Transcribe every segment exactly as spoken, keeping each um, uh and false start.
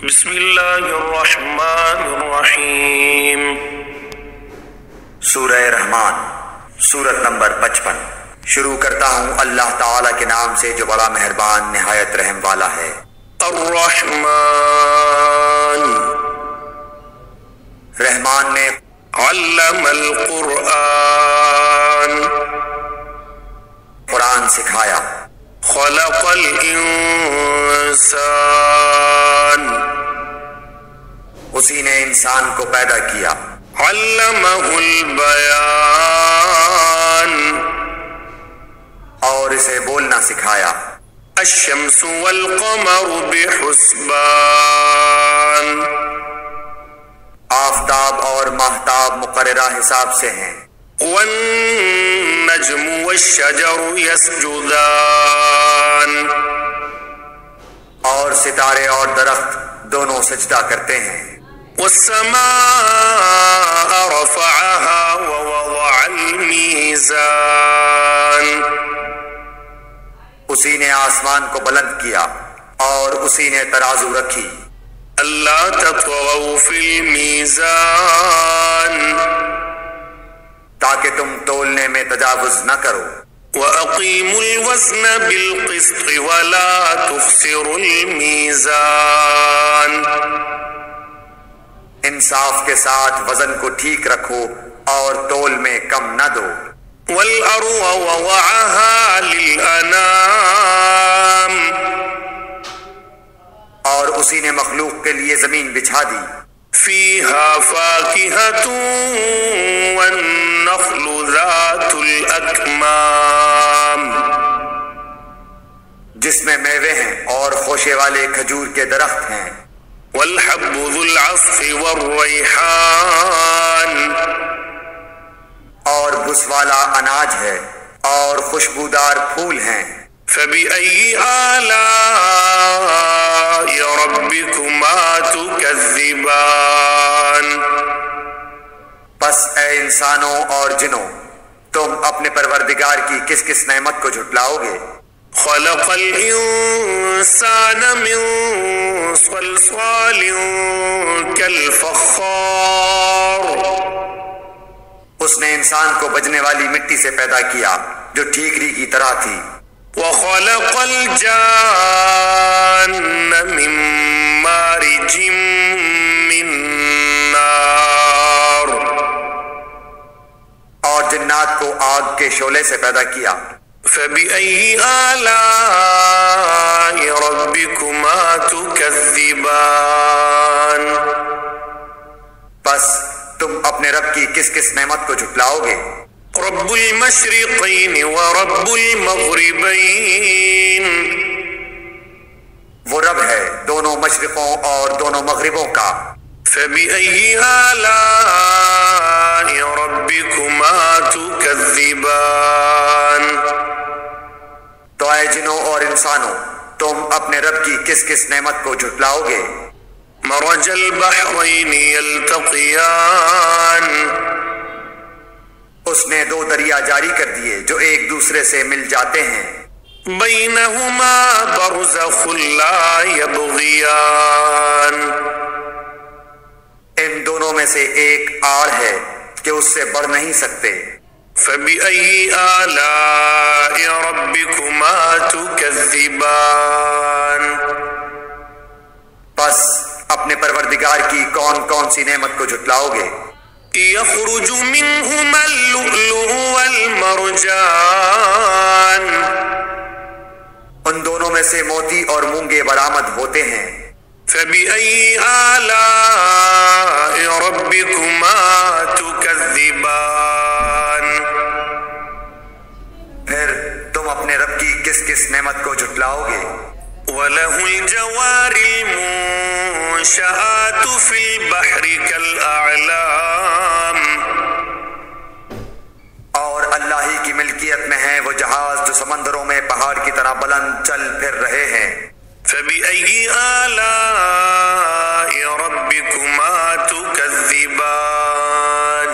बिस्मिल्लाहिर्रहमानिर्रहीम। सूरह रहमान, सूरत नंबर पचपन। शुरू करता हूँ अल्लाह ताला के नाम से जो बड़ा मेहरबान निहायत रहम वाला है। अर्रहमान, रहमान ने अल्लमल कुरान, कुरान सिखाया। खलक़ल इंसान, उसी ने इंसान को पैदा किया। अल्लमहुल बयान, और इसे बोलना सिखाया। अश्शम्सु वल क़मरु बिहुस्बान, आफताब और महताब मुकर्ररा हिसाब से हैं। वन्नज्मु वश्शजरु यस्जुदान, और सितारे और दरख्त दोनों सजदा करते हैं। वस्समाअ रफअहा ववदअल मीज़ान, उसी ने आसमान को बुलंद किया और उसी ने तराजू रखी। अल्ला तत्गौ फिल मीज़ान, ताकि तुम तोलने में तजावुज न करो। वअक़ीमुल वज़न बिलक़िस्त वला तुख़सिरुल मीज़ान, इंसाफ के साथ वजन को ठीक रखो और तोल में कम न दो। वल अर्ज़ वज़अहा लिल अनाम, और उसी ने मखलूक के लिए जमीन बिछा दी। फीहा फाकिहतु वन नख़्लु ज़ातुल अकमाम, जिसमें मेवे हैं और खोशे वाले खजूर के दरख्त हैं। वल हब्बु ज़ुल अस्फ़ि वर रैहान, और बुस वाला अनाज है और खुशबूदार फूल हैं। फबिअय्यि आलाइ रब्बिकुमा तुकज़्ज़िबान, बस ऐ इंसानों और जिनों, तुम अपने परवरदिगार की किस किस नेमत को झुटलाओगे। खलक़ल इंसान मिन सलसालिन कल फ़ख़्ख़ार, उसने इंसान को बजने वाली मिट्टी से पैदा किया जो ठीकरी की तरह थी। वखलक़ल जन्न मिन मारिजिम मिन नार, और जिन्नात को आग के शोले से पैदा किया। फबिअय्यि आलाइ रब्बिकुमा तुकज़्ज़िबान, बस तुम अपने रब की किस किस नेमत को झुटलाओगे। रब्बुल मशरिक़ैन व रब्बुल मग़रिबैन, वो रब है दोनों मशरिकों और दोनों मगरिबों का। फबिअय्यि आलाइ रब्बिकुमा तुकज़्ज़िबान, तो ऐ जिनों और इंसानों, तुम अपने रब की किस किस नेमत को झुटलाओगे। मरजल बहरैन यल्तक़ियान, उसने दो दरिया जारी कर दिए जो एक दूसरे से मिल जाते हैं। बैनहुमा बरज़ख़ुल ला यबग़ियान, इन दोनों में से एक आड़ है कि उससे बढ़ नहीं सकते। फबिअय्यि आलाइ रब्बिकुमा तुकज़्ज़िबान, बस अपने परवरदिगार की कौन कौन सी नेमत को झुटलाओगे। यख़्रुजु मिन्हुमा लुअलुअ वल मरजान, उन दोनों में से मोती और मूंगे बरामद होते हैं। फबिअय्यि आलाइ रब्बिकुमा तुकज़्ज़िबान, फिर तुम अपने रब की किस किस नेमत को झुटलाओगे। वलहुल जवारिल मुंशआतु फिल बहरि कल अअलाम, और अल्लाह ही की मिल्कियत में है वो जहाज जो समंदरों में पहाड़ की तरह बुलंद चल फिर रहे हैं। फबिअय्यि आलाइ रब्बिकुमा तुकज़्ज़िबान,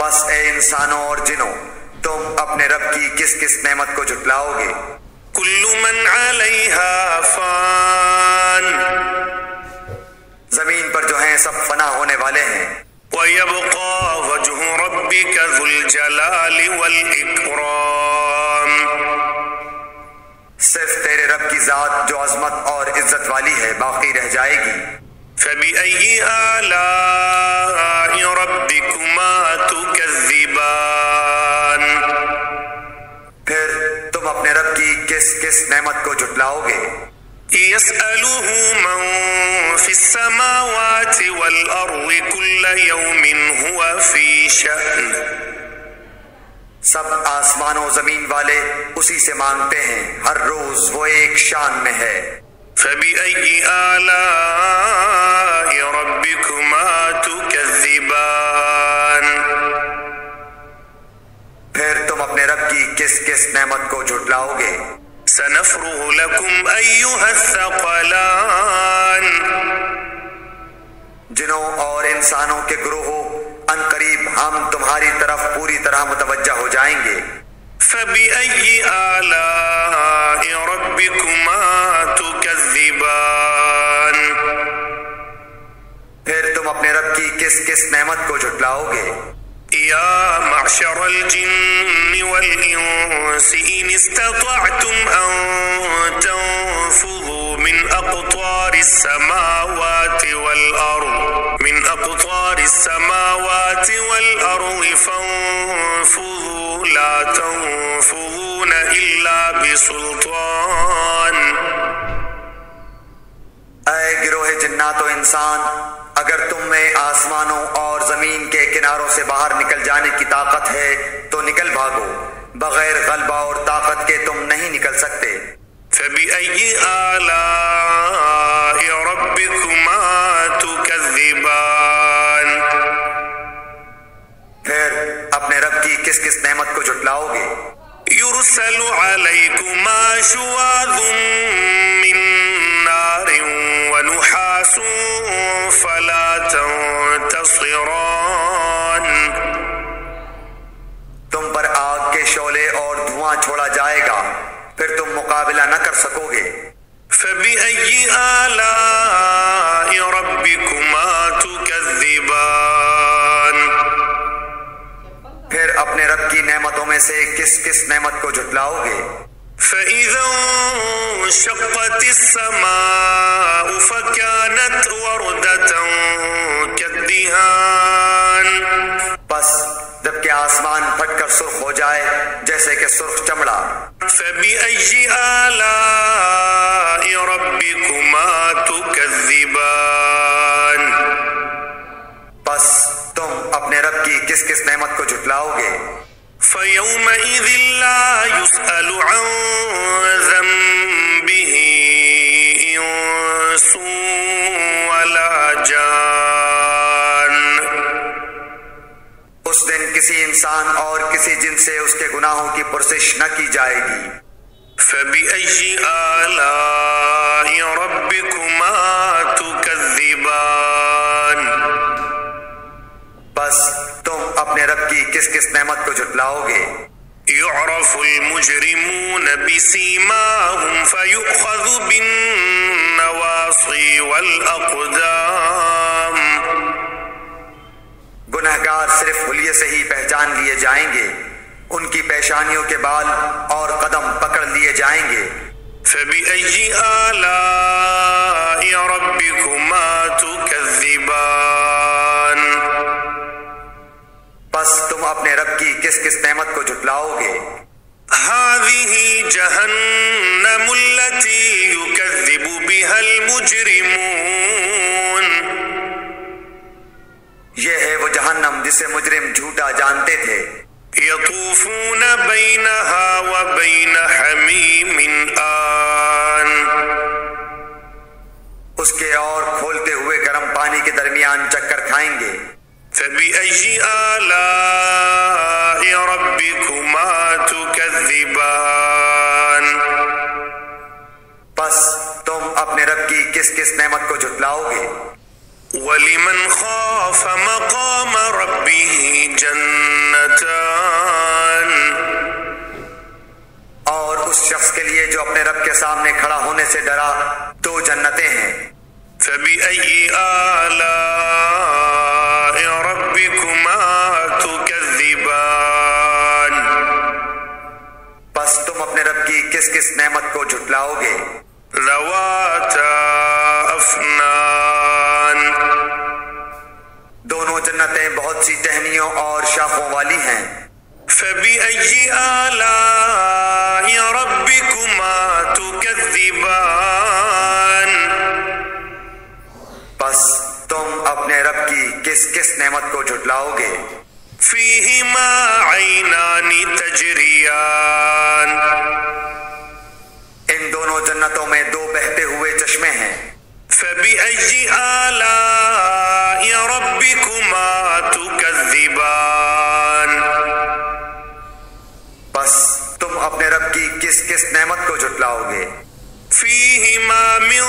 बस ए इंसानों और जिनों, तुम अपने रब की किस किस नेमत को झुटलाओगे। कुल्लु मन अलैहा फ़ान, जमीन पर जो हैं सब फना होने वाले हैं। सिर्फ तेरे रब की जात जो अजमत और इज्जत वाली है बाकी रह जाएगी। फबी आलाइ रब्बिकुमा तुकज़्ज़िबान, फिर तुम अपने रब की किस किस नेमत को झुटलाओगे। यसअलुहु मन फिस समावाति वल अर्दि कुल्ला यौमिन हुवा फी शन, सब आसमानों जमीन वाले उसी से मांगते हैं, हर रोज वो एक शान में है। फबिअय्यि आलाइ रब्बिकुमा तुकज़्ज़िबान, फिर तुम अपने रब की किस किस नेमत को झुटलाओगे। सनफ़्रुहु लकुम अय्युहस्सक़लान, जिनों और इंसानों के ग्रोहों अनकरीब हम तुम्हारी तरफ पूरी तरह मुतवज्जा हो जाएंगे। फबिअय्यि आलाइ रब्बिकुमा तुकज़्ज़िबान, फिर तुम अपने रब की किस किस नेमत को झुटलाओगे। या मअशरल जिन्न वल इंस इन इस्तताअतुम अन तनफुज़ू मिन अक़तारिस समावाति वल अर्ज़ मिन अक़तारिस समावाति वल अर्ज़ फंफुज़ू ला तनफुज़ून इल्ला बिसुल्तान। ऐ गिरोहे जिन्नात और इंसान, अगर तुम में आसमानों और जमीन के किनारों से बाहर निकल जाने की ताकत है तो निकल भागो, बगैर गलबा और ताकत के तुम नहीं निकल सकते। फबिअय्यि आलाइ रब्बिकुमा तुकज़्ज़िबान, फिर अपने रब की किस किस नेमत को झुटलाओगे। युरसलु अलैकुमा शुवाज़ुम मिन नारिन व नुहासुन फला तंतसिरान, तुम पर आग के शोले और धुआं छोड़ा जाएगा, फिर तुम मुकाबला न कर सकोगे। फबिअय्यि आलाइ रब्बिकुमा तुकज़्ज़िबान, फिर अपने रब की नेमतों में से किस किस नेमत को झुटलाओगे। فإذا انشقت السماء فكانت وردة كالدهان, بس जब के आसमान फटकर सुर्ख हो जाए जैसे के सुर्ख चमड़ा। فبأي آلاء ربكما تكذبان, बस तुम अपने रब की किस किस नेमत को झुटलाओगे। فَيَوْمَئِذٍ لَّا يُسْأَلُ عَن ذَنبِهِ إِنسٌ وَلَا جَانٌ, उस दिन किसी इंसान और किसी जिन से उसके गुनाहों की पुरसिश न की जाएगी। فَبِأَيِّ آلَاءِ رَبِّكُمَا تُكَذِّبَانِ, बस अपने रब की किस किस नेमत को झुटलाओगे। युअरफुल मुजरिमून बिसीमाहुम फयुखज़ु बिन्नवासी वल अक़दाम, गुनहगार सिर्फ हुलिये से ही पहचान लिए जाएंगे, उनकी पेशानियों के बाल और कदम पकड़ लिए जाएंगे। फबिअय्यि आलाइ रब्बिकुमा तुकज़्ज़िबान, बस तुम अपने रब की किस किस नेमत को झुटलाओगे। हाज़िही जहन्नमुल्लती युकज़्ज़िबु बिहल मुजरिमून, ये है वो जहन्नम जिसे मुजरिम झूठा जानते थे। यतूफून बैनहा व बैन हमीमिन आन, उसके और खोलते हुए गर्म पानी के दरमियान चक्कर खाएंगे। فبأي آلاء ربكما تكذبان, बस तुम अपने रब की किस किस नेमत को झुटलाओगे। ولمن خاف مقام ربه جنتان, और उस शख्स के लिए जो अपने रब के सामने खड़ा होने से डरा दो जन्नतें हैं। فبأي آلاء ربكما تكذبان। बस तुम अपने रब की किस किस नेमत को झुटलाओगे। ذواتا أفنان। दोनों जन्नतें बहुत सी टहनियों और शाखों वाली हैं। فبأي آلاء ربكما تكذبان। बस तुम अपने रब की किस किस नेमत को झुटलाओगे। फीहिमा ऐनानी तजरियान। इन दोनों जन्नतों में दो बहते हुए चश्मे हैं। फबिअय्यि आलाइ रब्बिकुमा तुकज़्ज़िबान। बस तुम अपने रब की किस किस नेमत को झुटलाओगे। फीहिमा मिन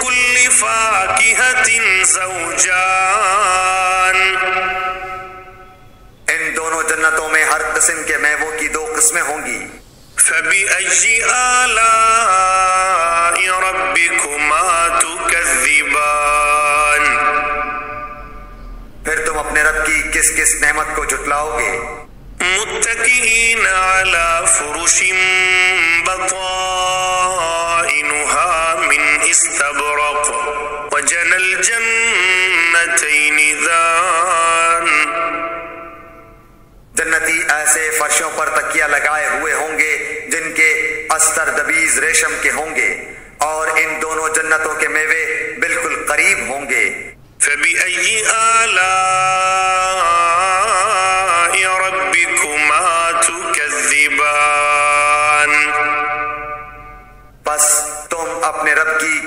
कुल्लि फाकिहतिन ज़ौजान। इन दोनों जन्नतों में हर किस्म के मेवों की दो किस्में होंगी। फबिअय्यि आलाइ रब्बिकुमा तुकज़्ज़िबान। फिर तुम अपने रब की किस किस नेमत को झुटलाओगे। मुत्तकीन अला फुरुशिम बताइनुहा मिन इस्तबरक़ वजनल जन्नतैनि दान। जन्नती ऐसे फर्शों पर तकिया लगाए हुए होंगे जिनके अस्तर दबीज रेशम के होंगे और इन दोनों जन्नतों के मेवे बिल्कुल करीब होंगे। फबिअय्यि आला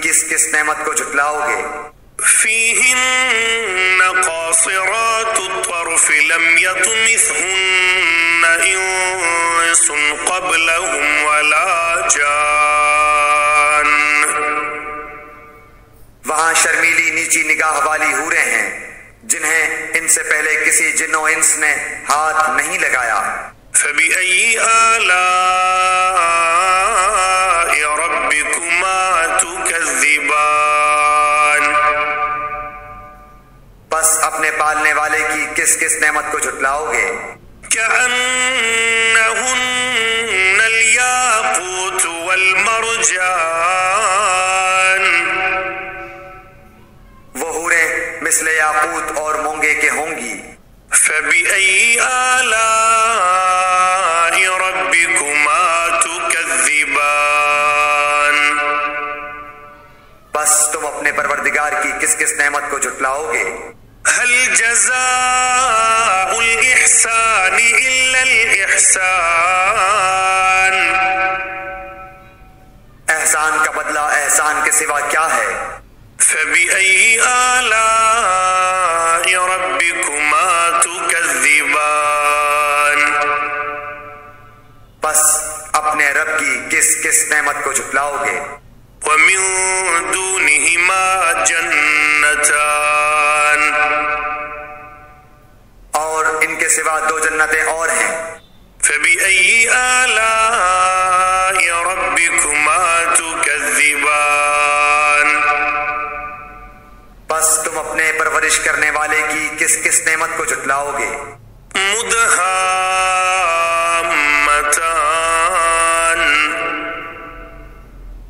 किस किस नेमत को झुटलाओगे। फीहिन्न कासिरातुत्तर्फ़ि लम यतमिसहुन्न इंसुन क़ब्लहुम वला जान। वहाँ शर्मीली नीची निगाह वाली हूरें हैं जिन्हें इनसे पहले किसी जिन्नो इंस ने हाथ नहीं लगाया। फबिअय्यि आला पालने वाले की किस किस नेमत को झुटलाओगे। कअन्नहुन्न अल-याकूत वल-मरजान। वो हूरें मिसले याकूत और मूंगे के होंगी। फबिअय्यि आलाइ रब्बिकुमा तुकज़्ज़िबान। बस तुम अपने परवरदिगार की किस किस नेमत को झुटलाओगे। हल जज़ाउल इहसान इल्लल इहसान। एहसान का बदला एहसान के सिवा क्या है। फबिअय्यि आलाइ रब्बिकुमा तुकज़्ज़िबान। बस अपने रब की किस किस नेमत को झुटलाओगे। व मिन दूनिहिमा जन्नतान। और इनके सिवा दो जन्नतें और हैं। फबिअय्यि आलाइ रब्बिकुमा तुकज़्ज़िबान। बस तुम अपने परवरिश करने वाले की किस किस नेमत को झुटलाओगे। मुदहाम्मतान।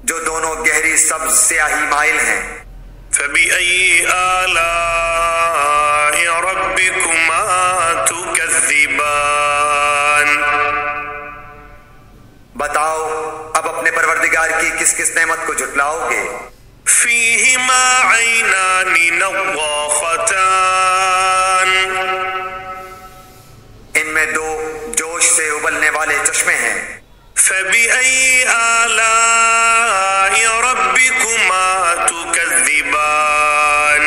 जो दोनों गहरी सब्ज स्याही माइल हैं। फबिअय्यि आलाइ रब्बिकुमा तुकज़्ज़िबान। बताओ अब अपने परवरदिगार की किस किस नेमत को झुटलाओगे। फीहिमा ऐनानी नज़्ज़ाख़तान। इनमें दो जोश से उबलने वाले चश्मे हैं। फबिअय्यि आलाइ रब्बिकुमा तुकज़्ज़िबान।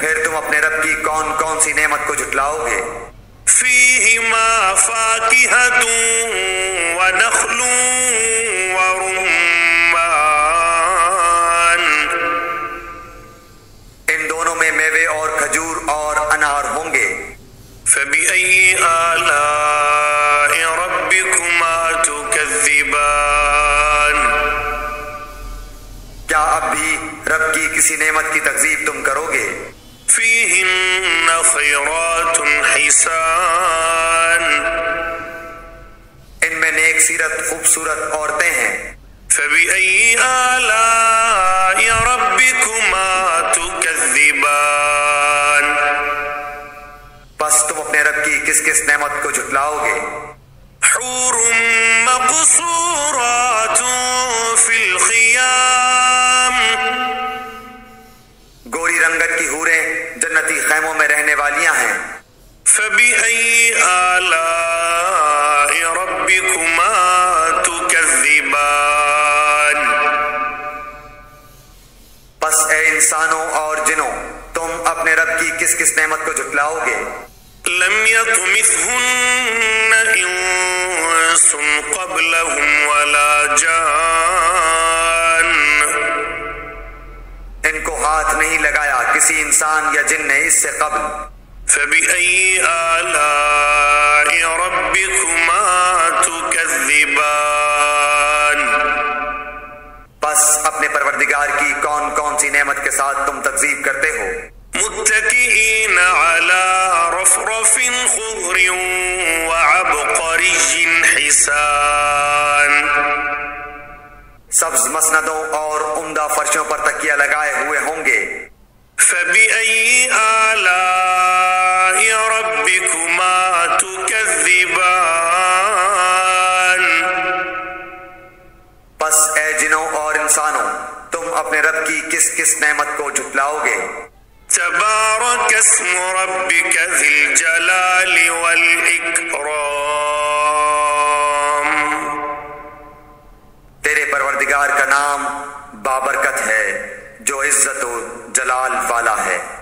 फिर तुम अपने रब की कौन कौन सी नेमत को झुटलाओगे। फीहिमा फाकिहतुन व नख़लुन व रुम्मान। इन दोनों में मेवे और खजूर और अनार होंगे। फबिअय्यि आलाइ रब्बिकुमा तुकज़्ज़िबान। क्या अब भी तरफ की किसी नेमत की तकज़ीब तुम करोगे। फ़ीहिन्ना ख़ैरातुन हिसान, इनमें नेक सीरत खूबसूरत औरतें हैं। फ़बिअय्यि आलाइ रब्बिकुमा तुकज़्ज़िबान, बस तुम अपने रब की किस किस नेमत को झुटलाओगे। हूरुम मक़सूरातुन फ़िल ख़ियाम, गोरी रंगत की हूरें जन्नती खैमों में रहने वालियां हैं। फ़बिअय्यि आलाइ रब्बिकुमा तुकज़्ज़िबान, बस ए इंसानों और जिनों, तुम अपने रब की किस किस नेमत को झुटलाओगे। लम यतमिसहुन इंसुन क़ब्लहुम वला जान, इनको हाथ नहीं लगाया किसी इंसान या जिन ने इससे कब्ल। फ़बिअय्यि आलाइ रब्बिकुमा तुकज़्ज़िबान, बस अपने परवरदिगार की कौन कौन सी नेमत के साथ तुम तकज़ीब करते हो। मुत्तकीन अला रफ़रफ़िन ख़ुद्रिन व अबक़रिय्यिन हिसान, सब्ज़ मसनदों और उम्दा फर्शों पर तकिया लगाए हुए होंगे। फ़बिअय्यि आलाइ रब्बिकुमा तुकज़्ज़िबान, बस ए जिनों और इंसानों, तुम अपने रब की किस किस नेमत को झुटलाओगे। तबारक अस्मु रब्बिका ज़िल जलालि वल इकराम, तेरे परवरदिगार का नाम बाबरकत है जो इज्जत और जलाल वाला है।